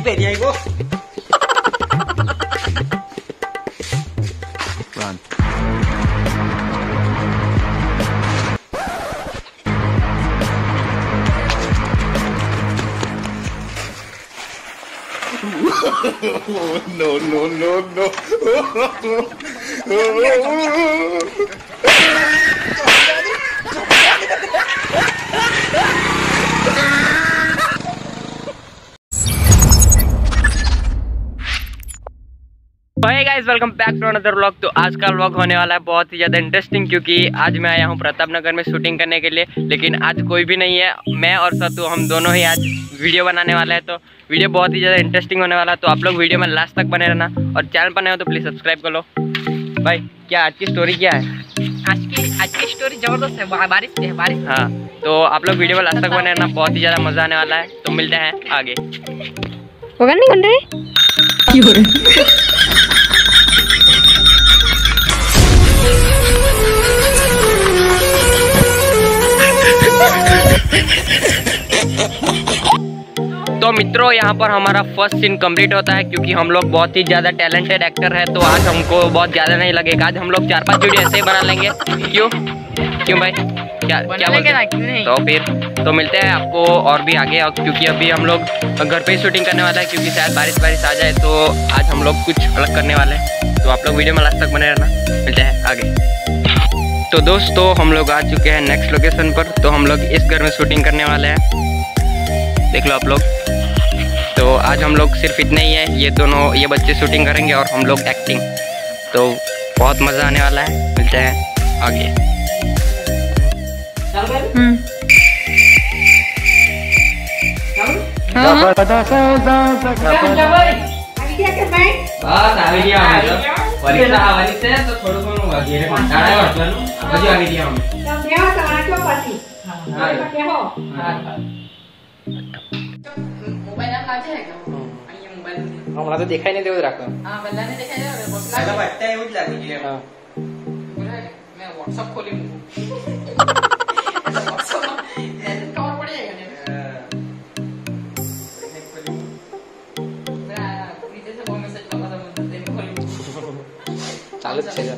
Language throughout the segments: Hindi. की पहनी आई वो no. Hey guys, welcome back to another vlog। तो आज का व्लॉग होने वाला है बहुत ही ज़्यादा इंटरेस्टिंग, क्योंकि आज मैं आया हूँ प्रताप नगर में शूटिंग करने के लिए, लेकिन आज कोई भी नहीं है। मैं और सतु हम दोनों ही आज वीडियो बनाने वाला है, तो वीडियो बहुत ही ज़्यादा इंटरेस्टिंग होने वाला है। तो आप लोग वीडियो में लास्ट तक बने रहना, और चैनल पर नए हो तो प्लीज़ सब्सक्राइब कर लो। भाई क्या आज की स्टोरी क्या है? आज की स्टोरी ज़बरदस्त है, बारिश। हाँ, तो आप लोग वीडियो में लास्ट तक बने रहना, बहुत ही ज़्यादा मज़ा आने वाला है। तो मिलते हैं आगे। तो मित्रों, यहाँ पर हमारा फर्स्ट सीन कंप्लीट होता है, क्योंकि हम लोग बहुत ही ज़्यादा टैलेंटेड एक्टर है। तो आज हमको बहुत ज़्यादा नहीं लगेगा, आज हम लोग 4-5 वीडियो ऐसे ही बना लेंगे। क्यों भाई, क्या बोलते हैं? तो फिर तो मिलते हैं आपको और भी आगे, और क्योंकि अभी हम लोग घर पे ही शूटिंग करने वाला है, क्योंकि शायद बारिश आ जाए। तो आज हम लोग कुछ अलग करने वाले हैं, तो आप लोग वीडियो में लास्ट तक बने रहना। मिलते हैं आगे। तो दोस्तों, हम लोग आ चुके हैं नेक्स्ट लोकेशन पर। तो हम लोग इस घर में शूटिंग करने वाले हैं, देख लो आप लोग। तो आज हम लोग सिर्फ इतने ही हैं, ये बच्चे शूटिंग करेंगे और हम लोग एक्टिंग। तो बहुत मज़ा आने वाला है, मिलते हैं आगे। हमारा तो देखा ही नहीं दे रखा चालू चल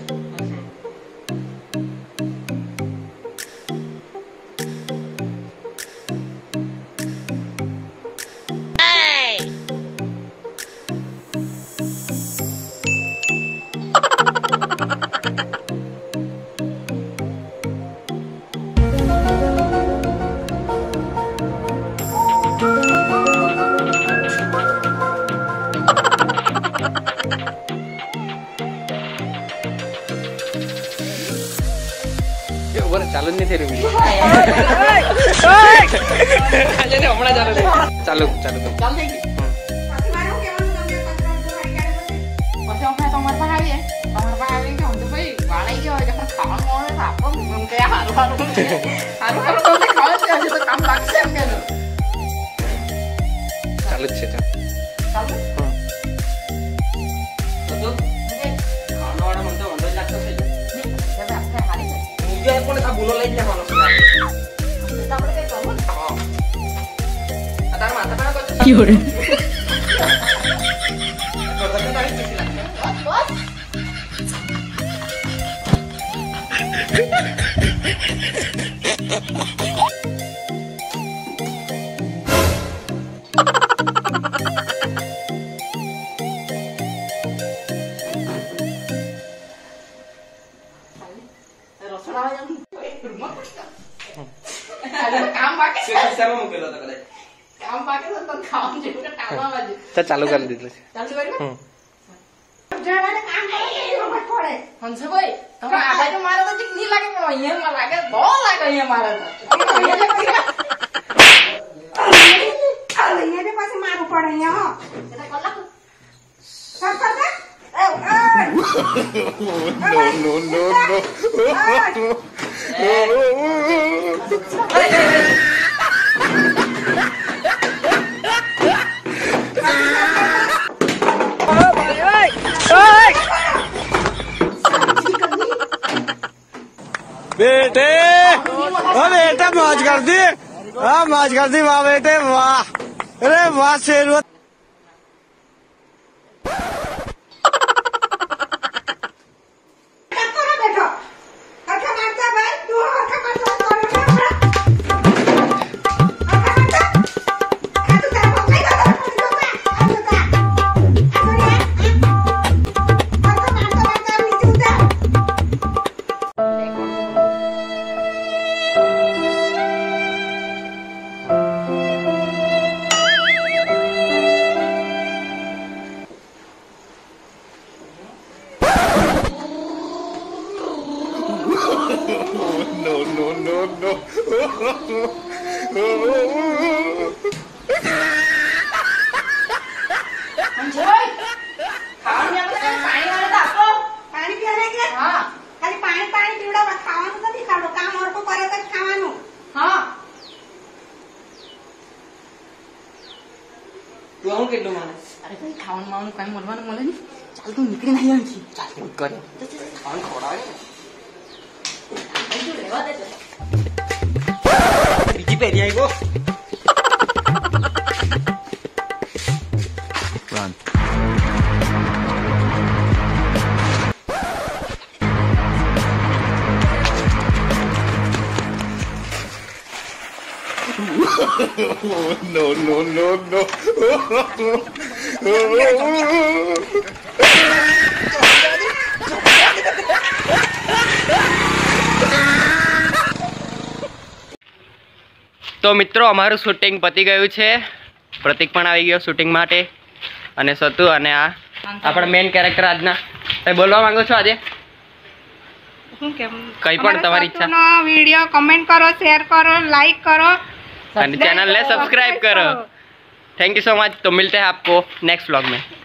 चालू नहीं थे चालू चालू dia boleh tak bunuh lagi kalau sudah tak boleh kayak kamu oh atar mata kan kok jujur kok tadi silat bos चालू कर दी बेटे, बेटा मौज कर दी, वाह बेटे, वाह, अरे वाह शेर। तू आऊं के लो माने अरे कोई खावन मावन काय बोलवा न मले चल तू निकरी नाही आणखी चल तू कर खावन खोडा आहे तू रेवा दे चल रिकी पेरी आई गो रन Oh no! तो मित्रों अमरु शूटिंग पती गयु छे। प्रतीक पण આવી ગયો શૂટિંગ માટે અને સતુ અને આ આપણો મેઈન કેરેક્ટર આજના તમે બોલવા માંગો છો આજે હું કેમ કઈ પણ તમારી ઈચ્છા નો વિડિયો કમેન્ટ કરો શેર કરો લાઈક કરો चैनल ले सब्सक्राइब करो। Thank you so much. तो मिलते हैं आपको नेक्स्ट व्लॉग में।